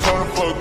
Turn flow.